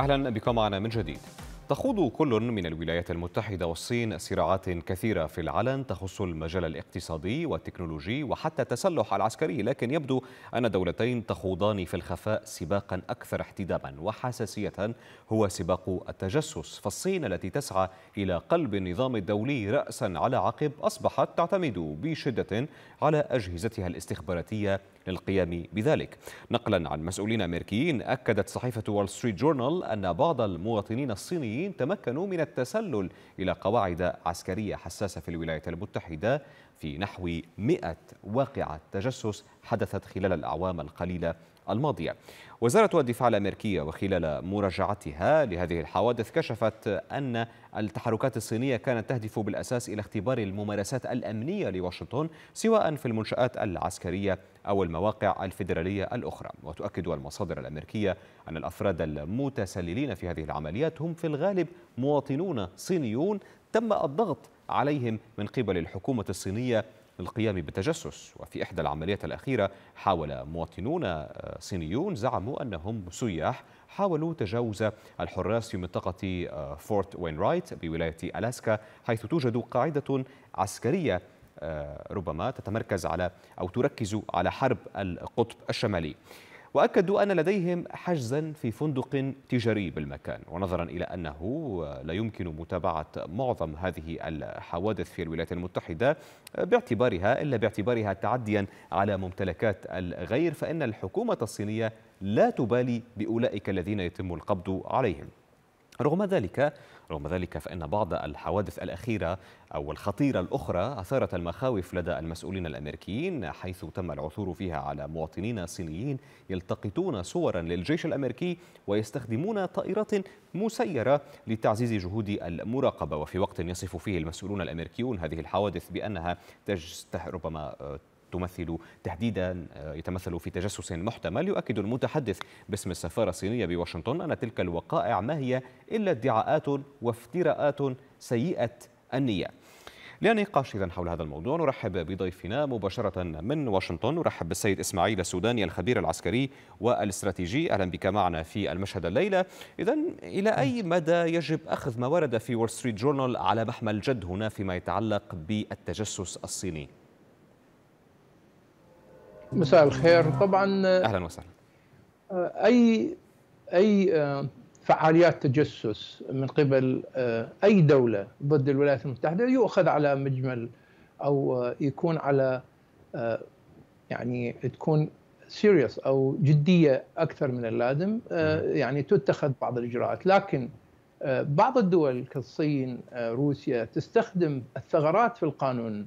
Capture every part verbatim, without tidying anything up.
أهلا بكم معنا من جديد. تخوض كل من الولايات المتحدة والصين صراعات كثيرة في العلن تخص المجال الاقتصادي والتكنولوجي وحتى التسلح العسكري، لكن يبدو أن الدولتين تخوضان في الخفاء سباقا أكثر احتداما وحساسية هو سباق التجسس. فالصين التي تسعى إلى قلب النظام الدولي رأسا على عقب أصبحت تعتمد بشدة على أجهزتها الاستخباراتية للقيام بذلك. نقلا عن مسؤولين أمريكيين، أكدت صحيفة وول ستريت جورنال أن بعض المواطنين الصينيين تمكنوا من التسلل إلى قواعد عسكرية حساسة في الولايات المتحدة في نحو مئة واقعة تجسس حدثت خلال الأعوام القليلة الماضية. وزارة الدفاع الأمريكية وخلال مراجعتها لهذه الحوادث كشفت أن التحركات الصينية كانت تهدف بالأساس إلى اختبار الممارسات الأمنية لواشنطن سواء في المنشآت العسكرية أو المواقع الفيدرالية الأخرى. وتؤكد المصادر الأمريكية أن الأفراد المتسللين في هذه العمليات هم في الغالب مواطنون صينيون تم الضغط عليهم من قبل الحكومة الصينية للقيام بالتجسس. وفي إحدى العمليات الأخيرة حاول مواطنون صينيون زعموا أنهم سياح حاولوا تجاوز الحراس في منطقة فورت وينرايت بولاية ألاسكا، حيث توجد قاعدة عسكرية ربما تتمركز على أو تركز على حرب القطب الشمالي. وأكدوا أن لديهم حجزا في فندق تجاري بالمكان. ونظرا إلى أنه لا يمكن متابعة معظم هذه الحوادث في الولايات المتحدة باعتبارها إلا باعتبارها تعديا على ممتلكات الغير، فإن الحكومة الصينية لا تبالي بأولئك الذين يتم القبض عليهم. رغم ذلك رغم ذلك فإن بعض الحوادث الأخيرة أو الخطيرة الأخرى أثارت المخاوف لدى المسؤولين الأمريكيين، حيث تم العثور فيها على مواطنين صينيين يلتقطون صورا للجيش الأمريكي ويستخدمون طائرات مسيرة لتعزيز جهود المراقبة. وفي وقت يصف فيه المسؤولون الأمريكيون هذه الحوادث بأنها ربما تمثل تهديدا يتمثل في تجسس محتمل، يؤكد المتحدث باسم السفارة الصينية بواشنطن أن تلك الوقائع ما هي إلا ادعاءات وافتراءات سيئة النية. لنقاش إذن حول هذا الموضوع نرحب بضيفنا مباشرة من واشنطن، نرحب بالسيد إسماعيل السوداني الخبير العسكري والاستراتيجي. أهلا بك معنا في المشهد الليلة. إذن إلى أي مدى يجب أخذ ما ورد في وول ستريت جورنال على محمل جد هنا فيما يتعلق بالتجسس الصيني؟ مساء الخير. طبعا اهلا وسهلا. اي اي فعاليات تجسس من قبل اي دوله ضد الولايات المتحده يؤخذ على مجمل او يكون على يعني تكون سيريس او جديه اكثر من اللازم، يعني تتخذ بعض الاجراءات. لكن بعض الدول كالصين روسيا تستخدم الثغرات في القانون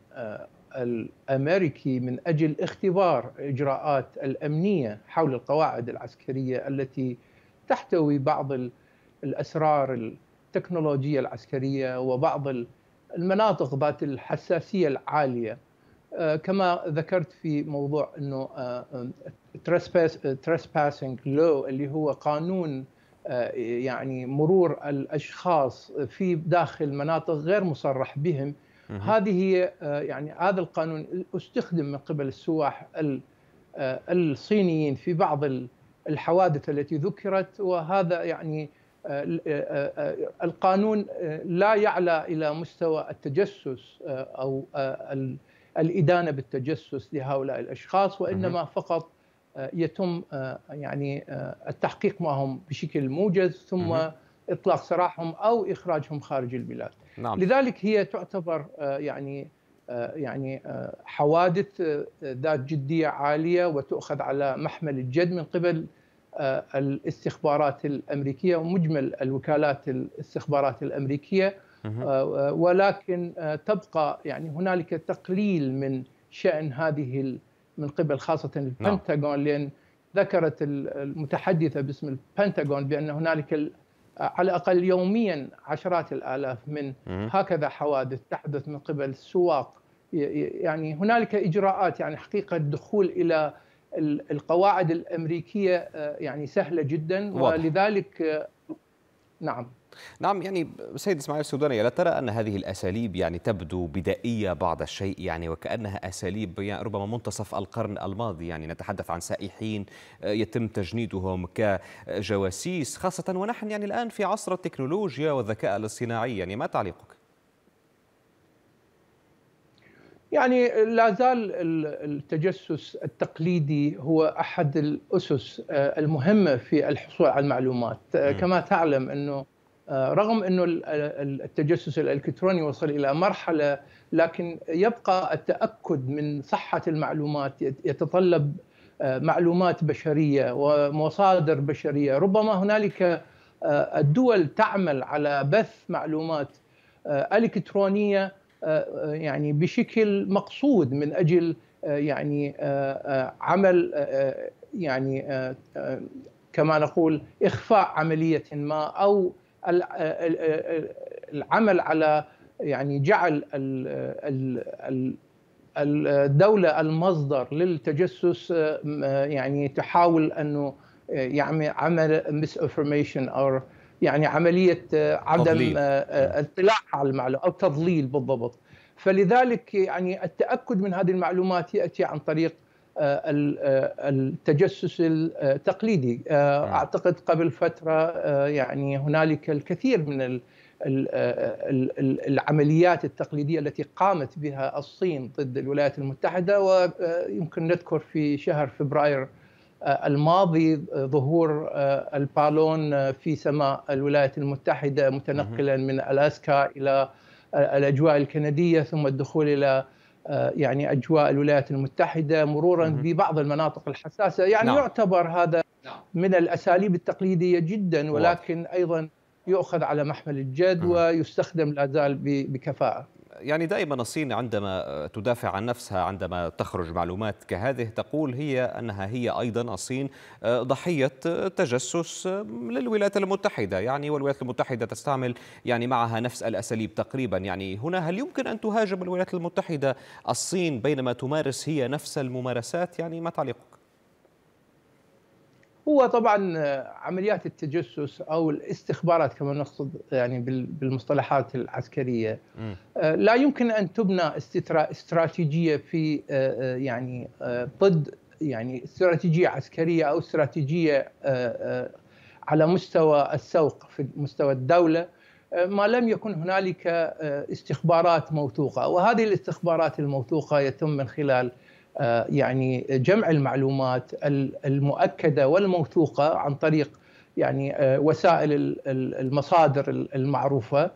الأمريكي من أجل اختبار إجراءات الأمنية حول القواعد العسكرية التي تحتوي بعض الأسرار التكنولوجية العسكرية وبعض المناطق ذات الحساسية العالية، كما ذكرت في موضوع أنه تريسباسينج لو اللي هو قانون يعني مرور الأشخاص في داخل مناطق غير مصرح بهم. هذه هي يعني هذا القانون استخدم من قبل السواح الصينيين في بعض الحوادث التي ذكرت، وهذا يعني القانون لا يعلى إلى مستوى التجسس أو الإدانة بالتجسس لهؤلاء الأشخاص، وإنما فقط يتم يعني التحقيق معهم بشكل موجز ثم إطلاق سراحهم أو إخراجهم خارج البلاد. نعم. لذلك هي تعتبر يعني يعني حوادث ذات جدية عالية وتؤخذ على محمل الجد من قبل الاستخبارات الأمريكية ومجمل الوكالات الاستخبارات الأمريكية، ولكن تبقى يعني هنالك تقليل من شأن هذه من قبل خاصة البنتاغون، لأن ذكرت المتحدثة باسم البنتاغون بأن هنالك على الأقل يوميا عشرات الآلاف من هكذا حوادث تحدث من قبل السواق. يعني هنالك إجراءات يعني حقيقة الدخول إلى القواعد الأمريكية يعني سهلة جدا، ولذلك نعم نعم، يعني سيد إسماعيل السوداني، لا ترى أن هذه الأساليب يعني تبدو بدائية بعض الشيء، يعني وكأنها أساليب يعني ربما منتصف القرن الماضي، يعني نتحدث عن سائحين يتم تجنيدهم كجواسيس، خاصة ونحن يعني الآن في عصر التكنولوجيا والذكاء الاصطناعي، يعني ما تعليقك؟ يعني لا زال التجسس التقليدي هو أحد الأسس المهمة في الحصول على المعلومات. كما تعلم أنه رغم أنه التجسس الإلكتروني وصل إلى مرحلة، لكن يبقى التأكد من صحة المعلومات يتطلب معلومات بشرية ومصادر بشرية. ربما هنالك الدول تعمل على بث معلومات إلكترونية يعني بشكل مقصود من أجل يعني عمل يعني كما نقول إخفاء عملية ما، أو العمل على يعني جعل الدولة المصدر للتجسس يعني تحاول أنه يعمل عمل misinformation أو يعني عملية عدم الاطلاع على المعلومات أو تضليل بالضبط. فلذلك يعني التأكد من هذه المعلومات يأتي عن طريق التجسس التقليدي. أعتقد قبل فترة يعني هنالك الكثير من العمليات التقليدية التي قامت بها الصين ضد الولايات المتحدة، ويمكن نذكر في شهر فبراير الماضي ظهور البالون في سماء الولايات المتحدة متنقلا من ألاسكا إلى الأجواء الكندية، ثم الدخول إلى يعني أجواء الولايات المتحدة مرورا ببعض المناطق الحساسة. يعني نعم. يعتبر هذا من الأساليب التقليدية جدا، ولكن أيضا يؤخذ على محمل الجد ويستخدم لا زال بكفاءة. يعني دائما الصين عندما تدافع عن نفسها عندما تخرج معلومات كهذه تقول هي أنها هي أيضا الصين ضحية تجسس للولايات المتحدة، يعني والولايات المتحدة تستعمل يعني معها نفس الأساليب تقريبا. يعني هنا هل يمكن أن تهاجم الولايات المتحدة الصين بينما تمارس هي نفس الممارسات؟ يعني ما تعليقك؟ هو طبعا عمليات التجسس او الاستخبارات كما نقصد يعني بالمصطلحات العسكريه لا يمكن ان تبنى استراتيجيه في يعني ضد يعني استراتيجيه عسكريه او استراتيجيه على مستوى السوق في مستوى الدوله ما لم يكن هنالك استخبارات موثوقه، وهذه الاستخبارات الموثوقه يتم من خلال يعني جمع المعلومات المؤكدة والموثوقة عن طريق يعني وسائل المصادر المعروفة.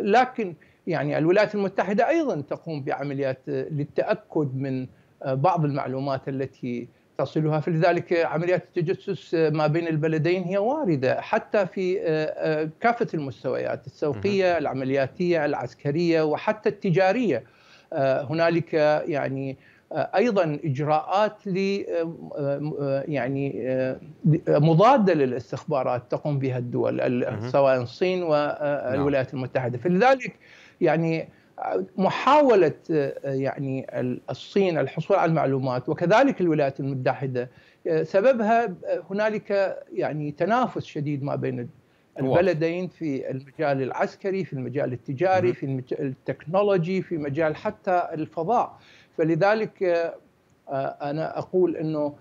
لكن يعني الولايات المتحدة أيضا تقوم بعمليات للتأكد من بعض المعلومات التي تصلها، فلذلك عمليات التجسس ما بين البلدين هي واردة حتى في كافة المستويات السوقية، العملياتية، العسكرية، وحتى التجارية. هنالك يعني ايضا اجراءات ل يعني مضاده للاستخبارات تقوم بها الدول سواء الصين والولايات المتحده. فلذلك يعني محاوله يعني الصين الحصول على المعلومات وكذلك الولايات المتحده سببها هنالك يعني تنافس شديد ما بين البلدين في المجال العسكري، في المجال التجاري، في التكنولوجي، في مجال حتى الفضاء. فلذلك أنا أقول أنه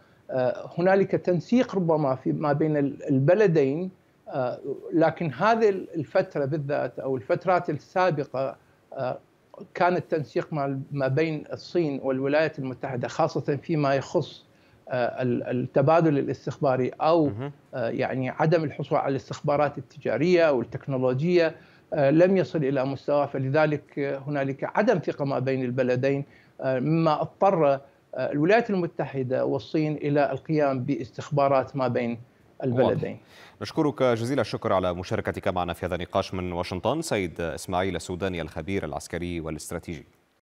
هنالك تنسيق ربما في ما بين البلدين، لكن هذه الفترة بالذات أو الفترات السابقة كان التنسيق ما بين الصين والولايات المتحدة خاصة فيما يخص التبادل الاستخباري أو يعني عدم الحصول على الاستخبارات التجارية أو التكنولوجية لم يصل إلى مستوى. فلذلك هنالك عدم ثقة ما بين البلدين، مما اضطر الولايات المتحدة والصين إلى القيام باستخبارات ما بين البلدين. نشكرك جزيل الشكر على مشاركتك معنا في هذا النقاش من واشنطن، سيد إسماعيل السوداني الخبير العسكري والاستراتيجي.